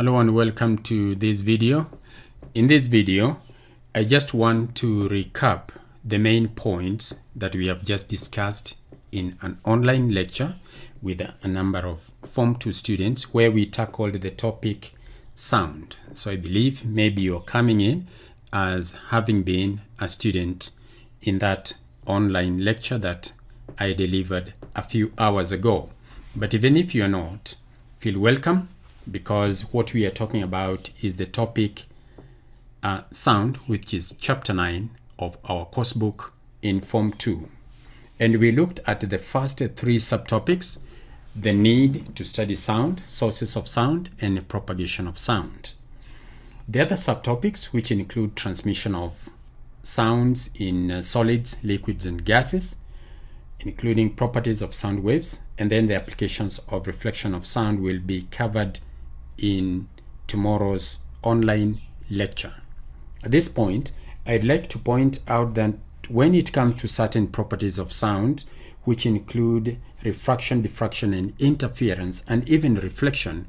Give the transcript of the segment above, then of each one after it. Hello and welcome to this video. In this video, I just want to recap the main points that we have just discussed in an online lecture with a number of Form 2 students where we tackled the topic sound. So I believe maybe you're coming in as having been a student in that online lecture that I delivered a few hours ago. But even if you're not, feel welcome, because what we are talking about is the topic sound, which is chapter 9 of our course book in Form 2. And we looked at the first three subtopics: the need to study sound, sources of sound, and propagation of sound. The other subtopics, which include transmission of sounds in solids, liquids, and gases, including properties of sound waves, and then the applications of reflection of sound, will be covered in tomorrow's online lecture. At this point, I'd like to point out that when it comes to certain properties of sound, which include refraction, diffraction, and interference, and even reflection,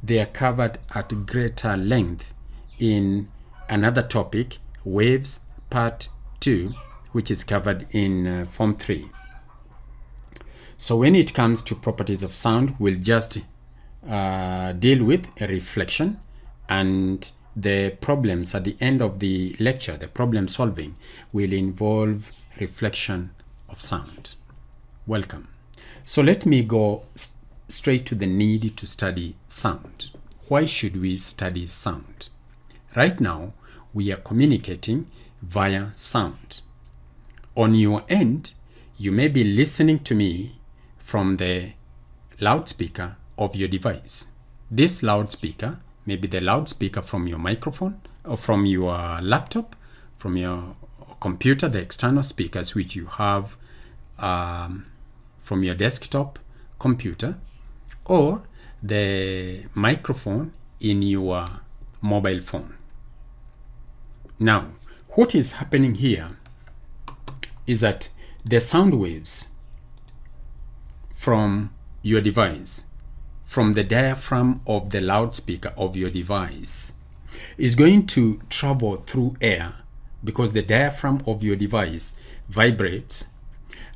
they are covered at greater length in another topic, waves, part 2, which is covered in Form 3. So when it comes to properties of sound, we'll just deal with a reflection and the problems at the end of the lecture. The problem solving will involve reflection of sound. Welcome. So let me go straight to the need to study sound. Why should we study sound? Right now, we are communicating via sound. On your end, you may be listening to me from the loudspeaker of your device. This loudspeaker may be the loudspeaker from your microphone or from your laptop, from your computer, the external speakers which you have from your desktop computer, or the microphone in your mobile phone. Now, what is happening here is that the sound waves from your device, from the diaphragm of the loudspeaker of your device, is going to travel through air, because the diaphragm of your device vibrates,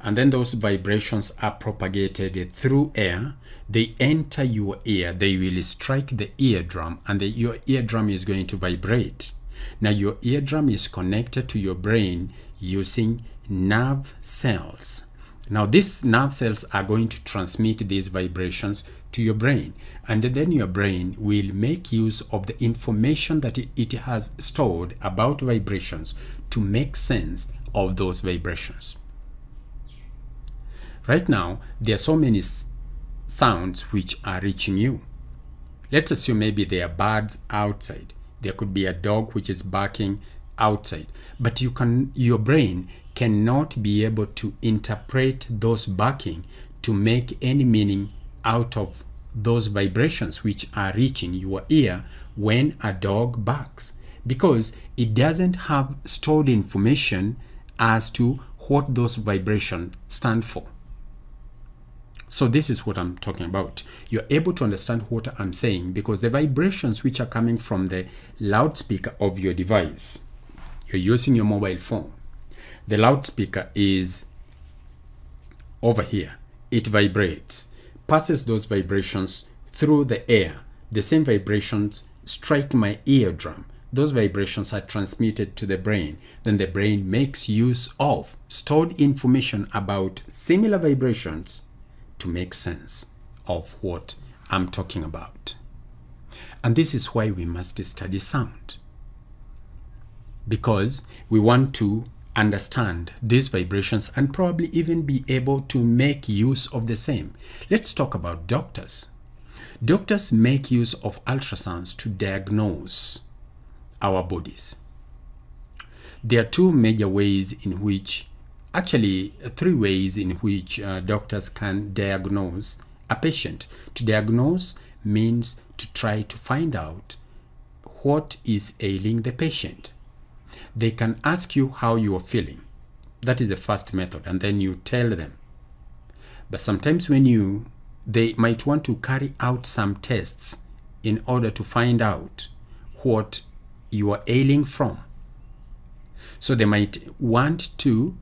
and then those vibrations are propagated through air. They enter your ear, they will strike the eardrum, and your eardrum is going to vibrate. Now your eardrum is connected to your brain using nerve cells. Now these nerve cells are going to transmit these vibrations to your brain, and then your brain will make use of the information that it has stored about vibrations to make sense of those vibrations. Right now, there are so many sounds which are reaching you. Let's assume maybe there are birds outside. There could be a dog which is barking outside, but your brain cannot be able to interpret those barking to make any meaning out of those vibrations which are reaching your ear when a dog barks, because it doesn't have stored information as to what those vibrations stand for. So this is what I'm talking about. You're able to understand what I'm saying because the vibrations which are coming from the loudspeaker of your device, you're using your mobile phone. The loudspeaker is over here. It vibrates, passes those vibrations through the air. The same vibrations strike my eardrum. Those vibrations are transmitted to the brain. Then the brain makes use of stored information about similar vibrations to make sense of what I'm talking about. And this is why we must study sound, because we want to understand these vibrations and probably even be able to make use of the same. Let's talk about doctors. Doctors make use of ultrasounds to diagnose our bodies. There are two major ways in which, actually three ways in which doctors can diagnose a patient. To diagnose means to try to find out what is ailing the patient. They can ask you how you are feeling. That is the first method, and then you tell them. But sometimes they might want to carry out some tests in order to find out what you are ailing from. So they might want to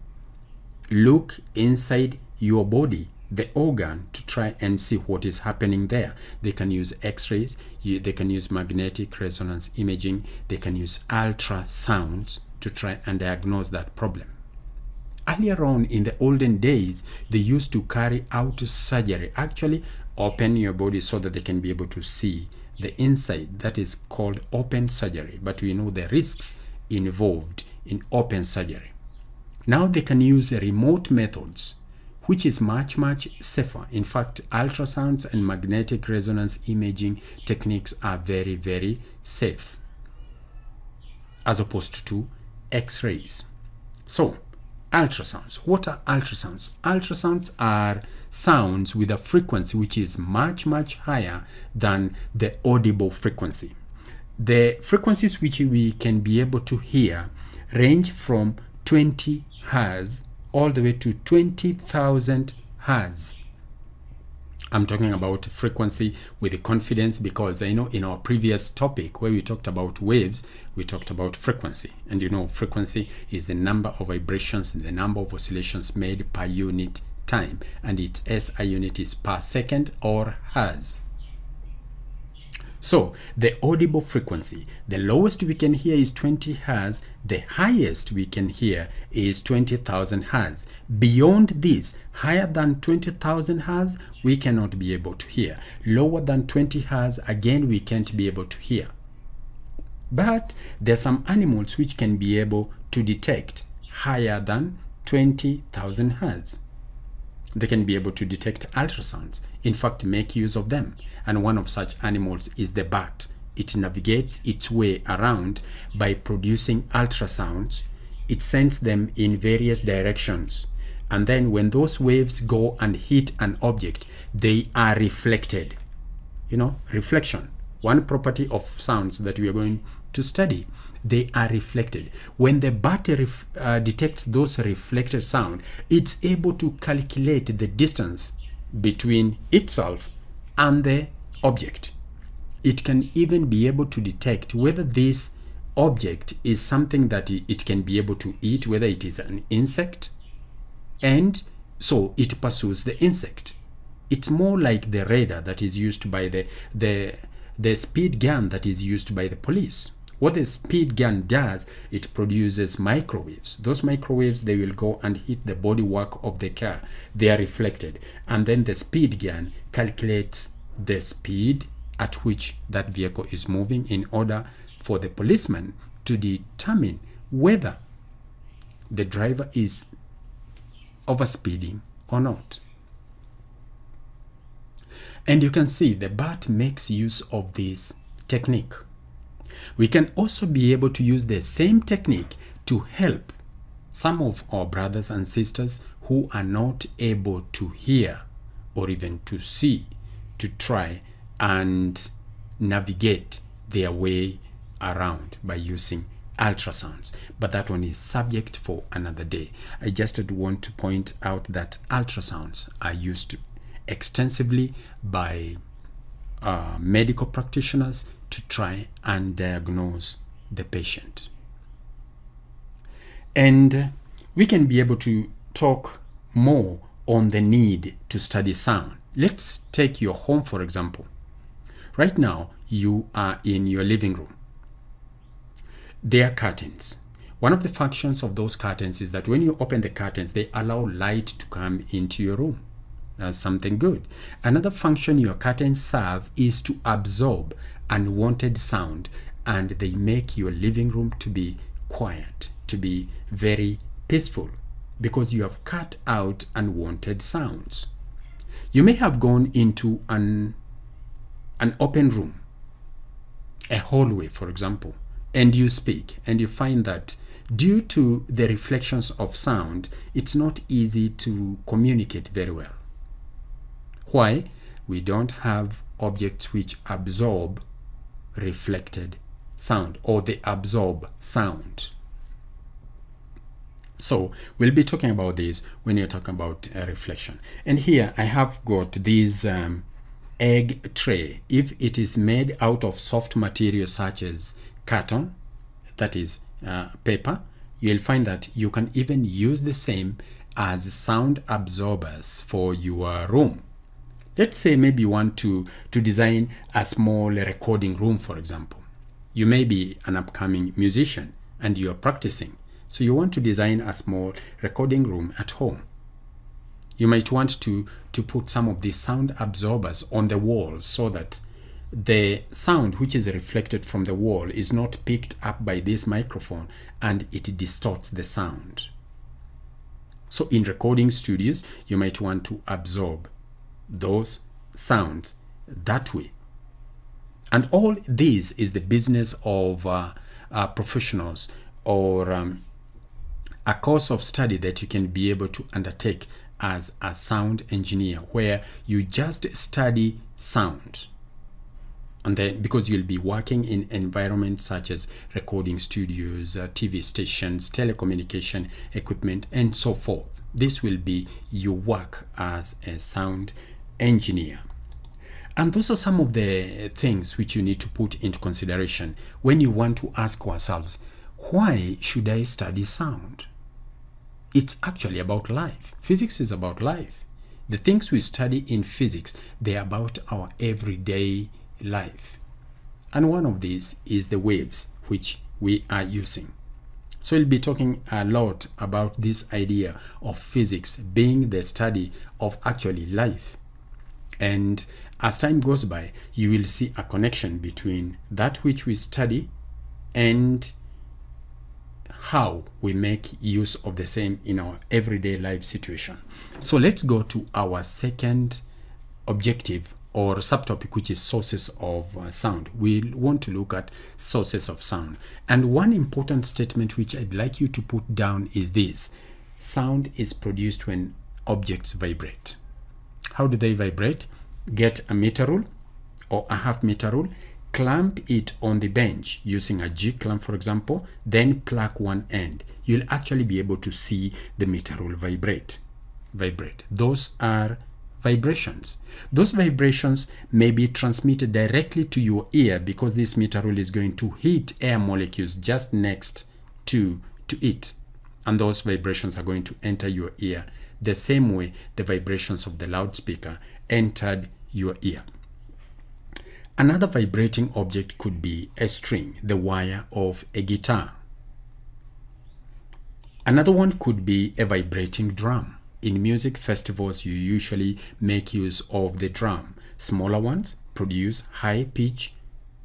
look inside your body, the organ, to try and see what is happening there. They can use x-rays, they can use magnetic resonance imaging, they can use ultrasounds to try and diagnose that problem. Earlier on in the olden days, they used to carry out surgery, actually open your body so that they can be able to see the inside. That is called open surgery, but we know the risks involved in open surgery. Now they can use remote methods, which is much, much safer. In fact, ultrasounds and magnetic resonance imaging techniques are very, very safe, as opposed to x-rays. So, ultrasounds. What are ultrasounds? Ultrasounds are sounds with a frequency which is much, much higher than the audible frequency. The frequencies which we can be able to hear range from 20 Hz all the way to 20,000 Hz. I'm talking about frequency with confidence because I know in our previous topic where we talked about waves, we talked about frequency. And you know, frequency is the number of vibrations, the number of oscillations made per unit time. And its SI unit is per second or Hz. So the audible frequency, the lowest we can hear is 20 Hz, the highest we can hear is 20,000 Hz. Beyond this, higher than 20,000 Hz, we cannot be able to hear. Lower than 20 Hz, again, we can't be able to hear. But there are some animals which can be able to detect higher than 20,000 Hz. They can be able to detect ultrasounds, in fact, make use of them. And one of such animals is the bat. It navigates its way around by producing ultrasounds. It sends them in various directions. And then when those waves go and hit an object, they are reflected. You know, reflection. One property of sounds that we are going to study. They are reflected. When the bat detects those reflected sound, it's able to calculate the distance between itself and the object. It can even be able to detect whether this object is something that it can be able to eat, whether it is an insect, and so it pursues the insect. It's more like the radar that is used by the speed gun that is used by the police. What the speed gun does, it produces microwaves. Those microwaves, they will go and hit the bodywork of the car. They are reflected. And then the speed gun calculates the speed at which that vehicle is moving in order for the policeman to determine whether the driver is overspeeding or not. And you can see the bat makes use of this technique. We can also be able to use the same technique to help some of our brothers and sisters who are not able to hear or even to see, to try and navigate their way around by using ultrasounds. But that one is subject for another day. I just want to point out that ultrasounds are used extensively by medical practitioners to try and diagnose the patient. And we can be able to talk more on the need to study sound. Let's take your home, for example. Right now, you are in your living room. There are curtains. One of the functions of those curtains is that when you open the curtains, they allow light to come into your room. That's something good. Another function your curtains serve is to absorb unwanted sound, and they make your living room to be quiet, to be very peaceful, because you have cut out unwanted sounds. You may have gone into an open room, a hallway, for example, and you speak, and you find that due to the reflections of sound, it's not easy to communicate very well. Why? We don't have objects which absorb reflected sound, or they absorb sound. So we'll be talking about this when you're talking about reflection. And here I have got these egg tray, if it is made out of soft material such as carton, that is paper, you'll find that you can even use the same as sound absorbers for your room. Let's say maybe you want to design a small recording room, for example. You may be an upcoming musician and you are practicing, so you want to design a small recording room at home. You might want to put some of the sound absorbers on the wall so that the sound which is reflected from the wall is not picked up by this microphone and it distorts the sound. So in recording studios, you might want to absorb those sounds that way. And all this is the business of professionals, or a course of study that you can be able to undertake as a sound engineer, where you just study sound. And then, because you'll be working in environments such as recording studios, TV stations, telecommunication equipment, and so forth. This will be your work as a sound engineer. And those are some of the things which you need to put into consideration when you want to ask ourselves, why should I study sound? It's actually about life. Physics is about life. The things we study in physics, they're about our everyday life. And one of these is the waves which we are using. So we'll be talking a lot about this idea of physics being the study of actually life. And as time goes by, you will see a connection between that which we study and how we make use of the same in our everyday life situation. So let's go to our second objective or subtopic, which is sources of sound. We want to look at sources of sound. And one important statement which I'd like you to put down is this: sound is produced when objects vibrate. How do they vibrate? Get a meter rule or a half meter rule, clamp it on the bench using a G-clamp, for example, then pluck one end. You'll actually be able to see the meter rule vibrate. Those are vibrations. Those vibrations may be transmitted directly to your ear because this meter rule is going to hit air molecules just next to it. And those vibrations are going to enter your ear the same way the vibrations of the loudspeaker entered your ear. Another vibrating object could be a string, the wire of a guitar. Another one could be a vibrating drum. In music festivals, you usually make use of the drum. Smaller ones produce high pitch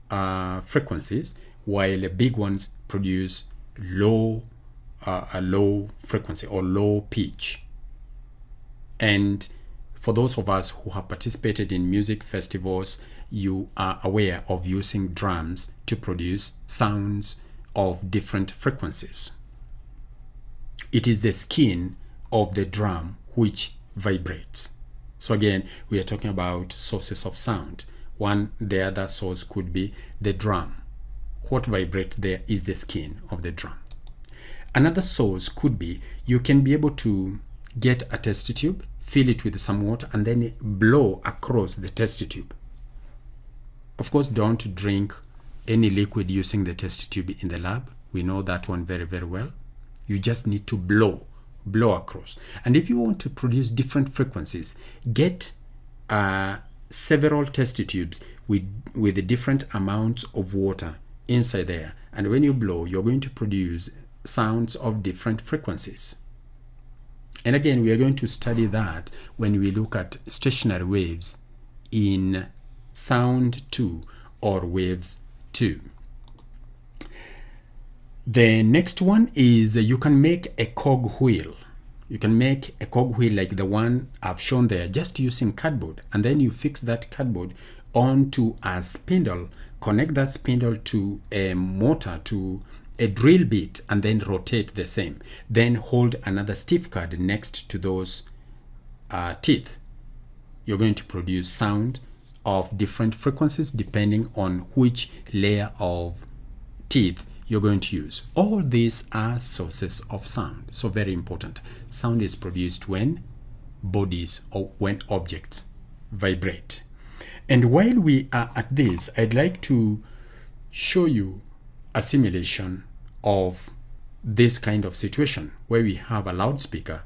frequencies, while the big ones produce a low frequency or low pitch. And for those of us who have participated in music festivals, you are aware of using drums to produce sounds of different frequencies. It is the skin of the drum which vibrates. So again, we are talking about sources of sound. The other source could be the drum. What vibrates there is the skin of the drum. Another source could be, you can be able to get a test tube, fill it with some water, and then blow across the test tube. Of course, don't drink any liquid using the test tube in the lab. We know that one very, very well. You just need to blow across. And if you want to produce different frequencies, get several test tubes with different amounts of water inside there. And when you blow, you're going to produce sounds of different frequencies. And again, we are going to study that when we look at stationary waves in sound 2 or waves 2. The next one is you can make a cog wheel. You can make a cog wheel like the one I've shown there, just using cardboard. And then you fix that cardboard onto a spindle, connect that spindle to a motor, to a drill bit, and then rotate the same. Then hold another stiff card next to those teeth. You're going to produce sound of different frequencies depending on which layer of teeth you're going to use. All these are sources of sound. So very important. Sound is produced when bodies or when objects vibrate. And while we are at this, I'd like to show you a simulation of this kind of situation where we have a loudspeaker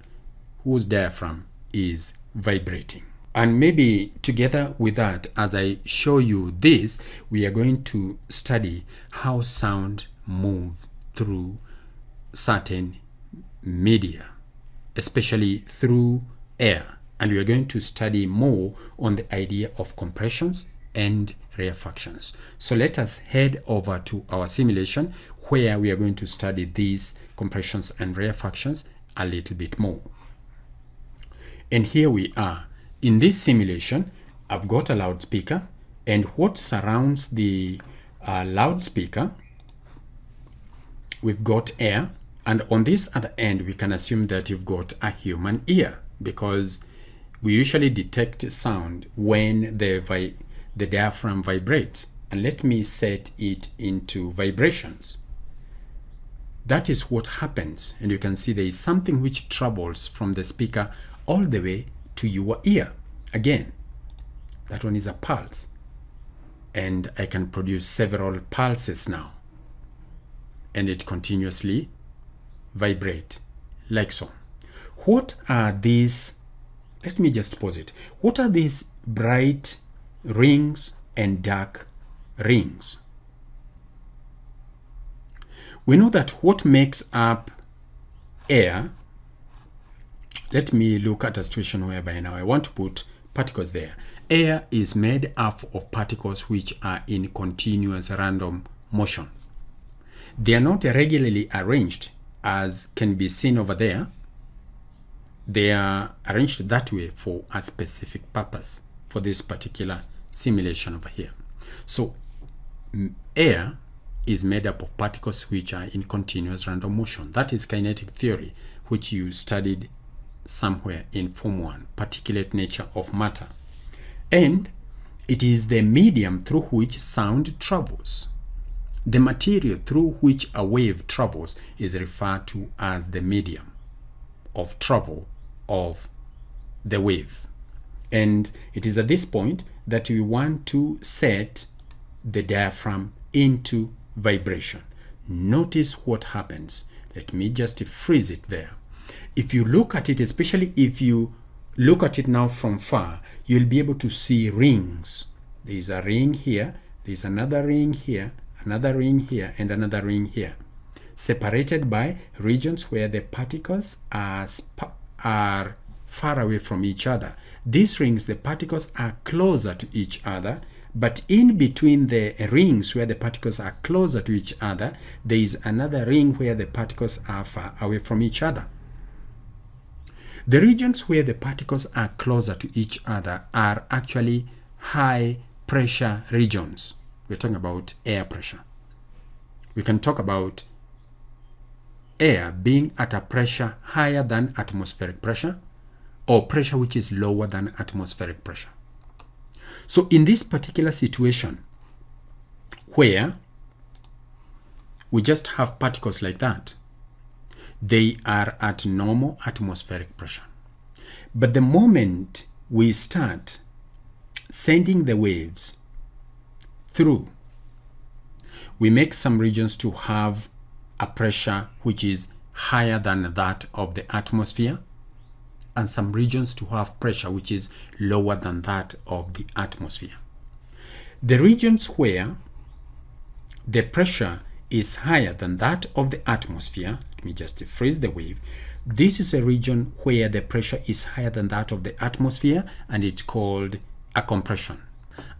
whose diaphragm is vibrating. And maybe together with that, as I show you this, we are going to study how sound moves through certain media, especially through air. And we are going to study more on the idea of compressions and rarefactions. So let us head over to our simulation where we are going to study these compressions and rarefactions a little bit more. And here we are. In this simulation, I've got a loudspeaker, and what surrounds the loudspeaker, we've got air, and on this other end, we can assume that you've got a human ear, because we usually detect sound when the diaphragm vibrates. And let me set it into vibrations. That is what happens, and you can see there is something which travels from the speaker all the way to your ear. Again, that one is a pulse, and I can produce several pulses now, and it continuously vibrates like so. What are these? Let me just pause it. What are these bright rings and dark rings? We know that what makes up air. Let me look at a situation whereby now I want to put particles there. Air is made up of particles which are in continuous random motion. They are not regularly arranged, as can be seen over there. They are arranged that way for a specific purpose for this particular simulation over here. So air is made up of particles which are in continuous random motion. That is kinetic theory, which you studied somewhere in Form 1, particulate nature of matter. And it is the medium through which sound travels. The material through which a wave travels is referred to as the medium of travel of the wave. And it is at this point that we want to set the diaphragm into vibration. Notice what happens. Let me just freeze it there. If you look at it, especially if you look at it now from far, you'll be able to see rings. There's a ring here, there's another ring here, and another ring here, separated by regions where the particles are far away from each other. These rings, the particles are closer to each other, but in between the rings where the particles are closer to each other, there is another ring where the particles are far away from each other. The regions where the particles are closer to each other are actually high pressure regions. We're talking about air pressure. We can talk about air being at a pressure higher than atmospheric pressure, or pressure which is lower than atmospheric pressure. So in this particular situation where we just have particles like that, they are at normal atmospheric pressure. But the moment we start sending the waves through, we make some regions to have a pressure which is higher than that of the atmosphere, and some regions to have pressure which is lower than that of the atmosphere. The regions where the pressure is higher than that of the atmosphere, let me just freeze the wave. This is a region where the pressure is higher than that of the atmosphere, and it's called a compression.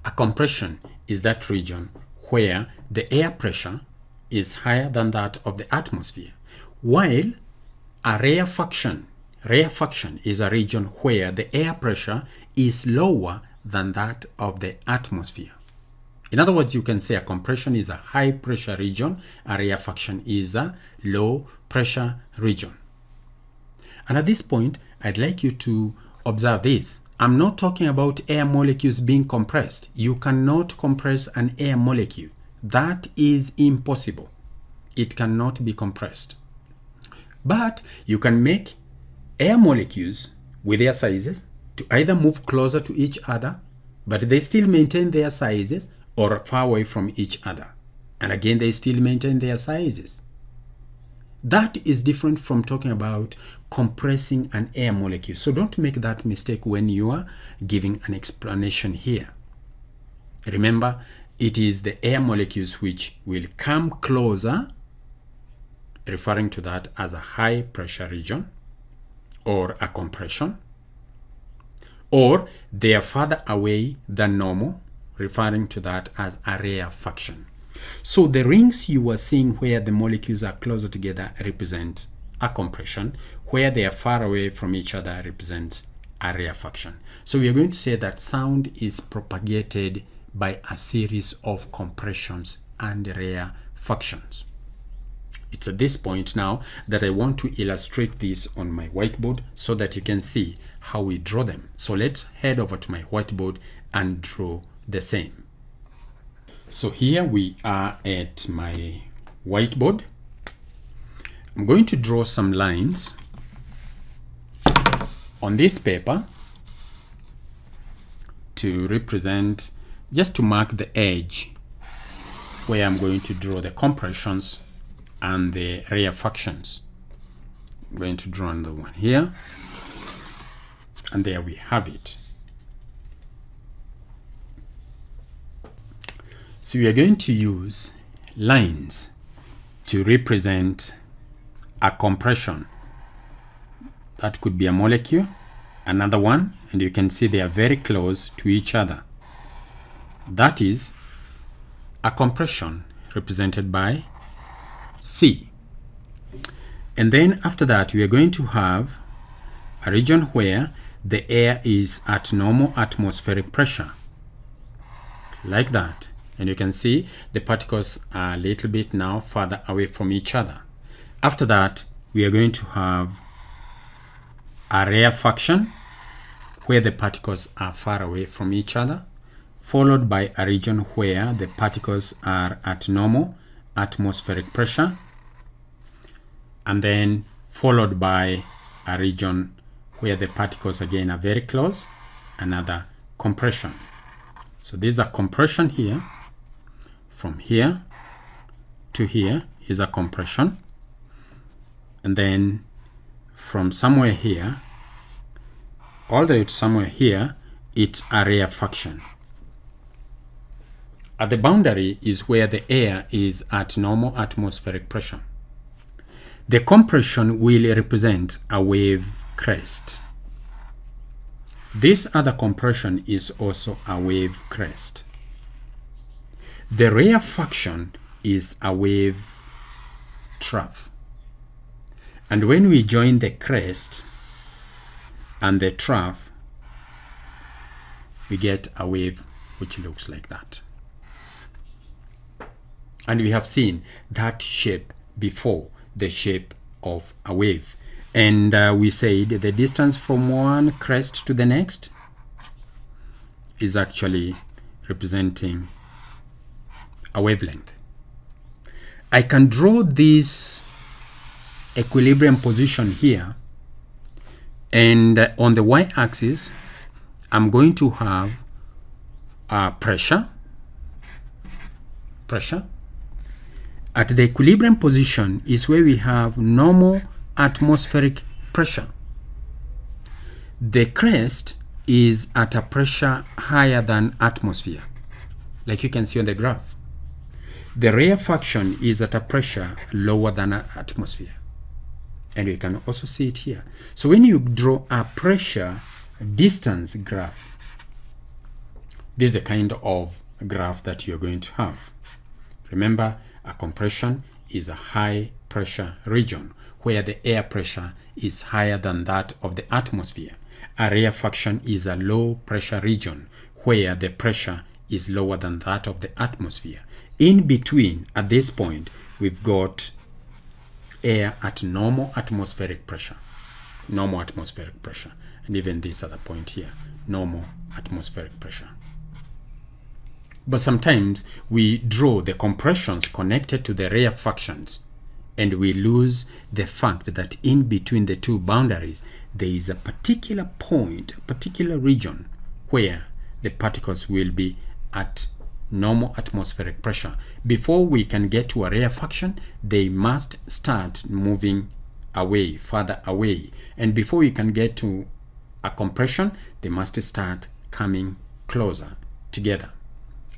A compression is that region where the air pressure is higher than that of the atmosphere, while a rarefaction. Rarefaction is a region where the air pressure is lower than that of the atmosphere. In other words, you can say a compression is a high pressure region, a rarefaction is a low pressure region. And at this point, I'd like you to observe this. I'm not talking about air molecules being compressed. You cannot compress an air molecule. That is impossible. It cannot be compressed. But you can make air molecules with their sizes to either move closer to each other but they still maintain their sizes or are far away from each other. And again, they still maintain their sizes. That is different from talking about compressing an air molecule. So don't make that mistake when you are giving an explanation here. Remember, it is the air molecules which will come closer, referring to that as a high pressure region or a compression, or they are further away than normal, referring to that as a rarefaction. So the rings you are seeing where the molecules are closer together represent a compression, where they are far away from each other represents a rarefaction. So we are going to say that sound is propagated by a series of compressions and rarefactions. It's at this point now that I want to illustrate this on my whiteboard so that you can see how we draw them. So let's head over to my whiteboard and draw the same. So here we are at my whiteboard. I'm going to draw some lines on this paper to represent, just to mark the edge where I'm going to draw the compressions and the rarefactions. I'm going to draw another one here, and there we have it. So we are going to use lines to represent a compression. That could be a molecule, another one, and you can see they are very close to each other. That is a compression represented by C. And then after that, we are going to have a region where the air is at normal atmospheric pressure, like that. And you can see the particles are a little bit now further away from each other. After that, we are going to have a rarefaction where the particles are far away from each other, followed by a region where the particles are at normal atmospheric pressure, and then followed by a region where the particles again are very close, another compression. So there's a compression here. From here to here is a compression, and then from somewhere here all the way to somewhere here, it's a rarefaction. At the boundary is where the air is at normal atmospheric pressure. The compression will represent a wave crest. This other compression is also a wave crest. The rarefaction is a wave trough. And when we join the crest and the trough, we get a wave which looks like that. And we have seen that shape before, the shape of a wave. And we said the distance from one crest to the next is actually representing a wavelength. I can draw this equilibrium position here, and on the y-axis I'm going to have pressure. At the equilibrium position is where we have normal atmospheric pressure. The crest is at a pressure higher than atmosphere, like you can see on the graph. The rarefaction is at a pressure lower than atmosphere, and you can also see it here. So when you draw a pressure distance graph, this is the kind of graph that you're going to have. Remember, a compression is a high pressure region where the air pressure is higher than that of the atmosphere. A rarefaction is a low pressure region where the pressure is lower than that of the atmosphere. In between, at this point, we've got air at normal atmospheric pressure. Normal atmospheric pressure. And even this other point here, normal atmospheric pressure. But sometimes we draw the compressions connected to the rarefactions, and we lose the fact that in between the two boundaries there is a particular point, a particular region where the particles will be at normal atmospheric pressure. Before we can get to a rarefaction, they must start moving away, further away, and before you can get to a compression, they must start coming closer together.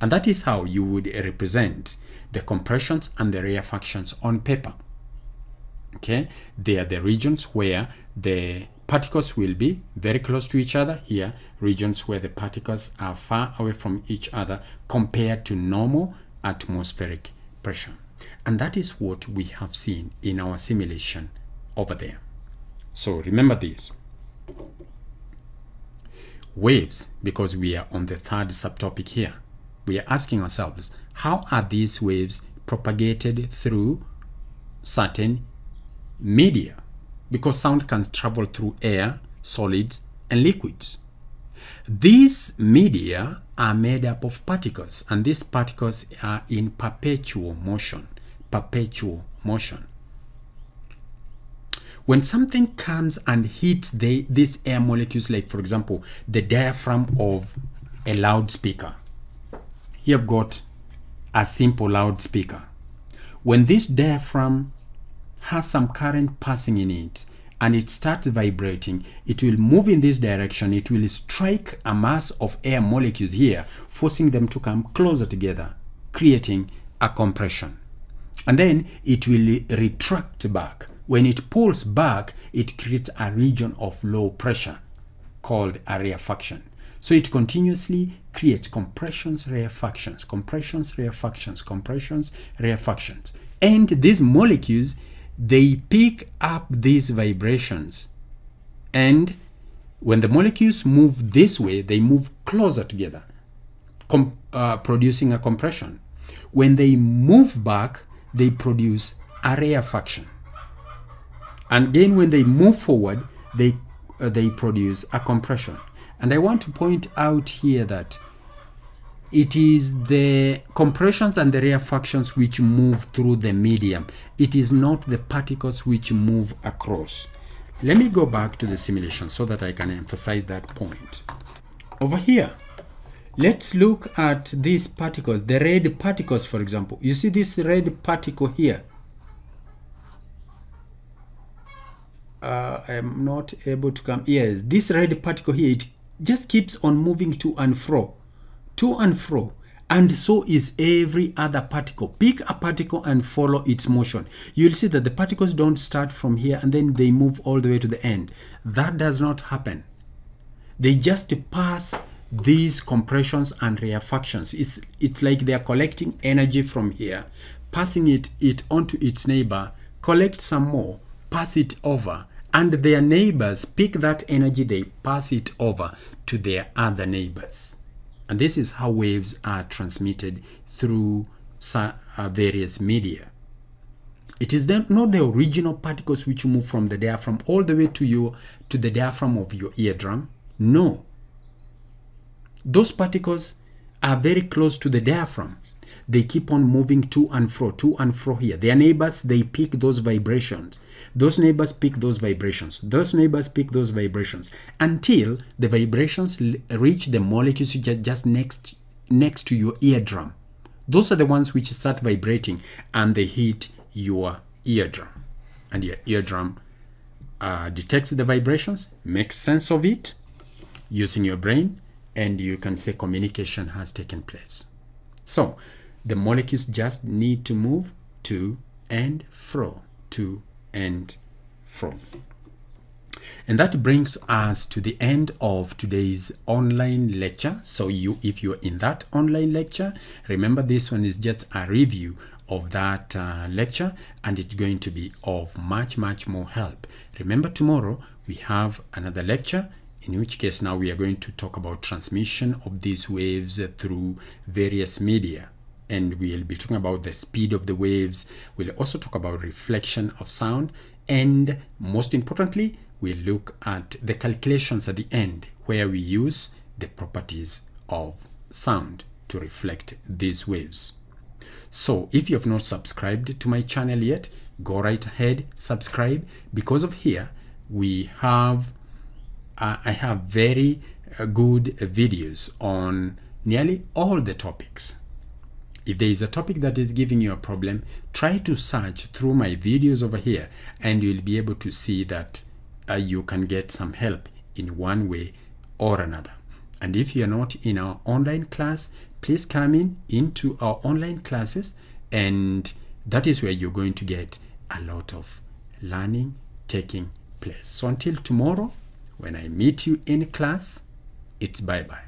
And that is how you would represent the compressions and the rarefactions on paper. Okay, they are the regions where the particles will be very close to each other. Here, regions where the particles are far away from each other compared to normal atmospheric pressure. And that is what we have seen in our simulation over there. So remember this. Waves, because we are on the third subtopic here, we are asking ourselves, how are these waves propagated through certain media? Because sound can travel through air, solids, and liquids. These media are made up of particles, and these particles are in perpetual motion. Perpetual motion. When something comes and hits these air molecules, like for example, the diaphragm of a loudspeaker. You've got a simple loudspeaker. When this diaphragm has some current passing in it and it starts vibrating, it will move in this direction. It will strike a mass of air molecules here, forcing them to come closer together, creating a compression. And then it will retract back. When it pulls back, it creates a region of low pressure called a rarefaction. So it continuously creates compressions, rarefactions, compressions, rarefactions, compressions, rarefactions. And these molecules, they pick up these vibrations. And when the molecules move this way, they move closer together, producing a compression. When they move back, they produce a rarefaction. And then when they move forward, they produce a compression. And I want to point out here that it is the compressions and the rarefactions which move through the medium. It is not the particles which move across. Let me go back to the simulation so that I can emphasize that point. Over here, let's look at these particles, the red particles, for example. You see this red particle here? I'm not able to come. Yes, this red particle here, it just keeps on moving to and fro, and so is every other particle. Pick a particle and follow its motion. You'll see that the particles don't start from here and then they move all the way to the end. That does not happen. They just pass these compressions and rarefactions. It's like they are collecting energy from here, passing it onto its neighbor, collect some more, pass it over, and their neighbors pick that energy, they pass it over to their other neighbors. And this is how waves are transmitted through various media. It is not the original particles which move from the diaphragm all the way to the diaphragm of your eardrum. No. Those particles are very close to the diaphragm. They keep on moving to and fro here. Their neighbors, they pick those vibrations. Those neighbors pick those vibrations. Those neighbors pick those vibrations until the vibrations reach the molecules which are just next to your eardrum. Those are the ones which start vibrating and they hit your eardrum. And your eardrum detects the vibrations, makes sense of it using your brain, and you can say communication has taken place. So the molecules just need to move to and fro, to and fro. And that brings us to the end of today's online lecture. So if you're in that online lecture, remember this one is just a review of that lecture, and it's going to be of much more help. Remember, tomorrow we have another lecture, in which case now we are going to talk about transmission of these waves through various media. And we'll be talking about the speed of the waves. We'll also talk about reflection of sound. And most importantly, we'll look at the calculations at the end, where we use the properties of sound to reflect these waves. So if you have not subscribed to my channel yet, go right ahead, subscribe, because of here we have I have very good videos on nearly all the topics. If there is a topic that is giving you a problem, try to search through my videos over here and you'll be able to see that you can get some help in one way or another. And if you're not in our online class, please come into our online classes, and that is where you're going to get a lot of learning taking place. So until tomorrow, when I meet you in class, it's bye-bye.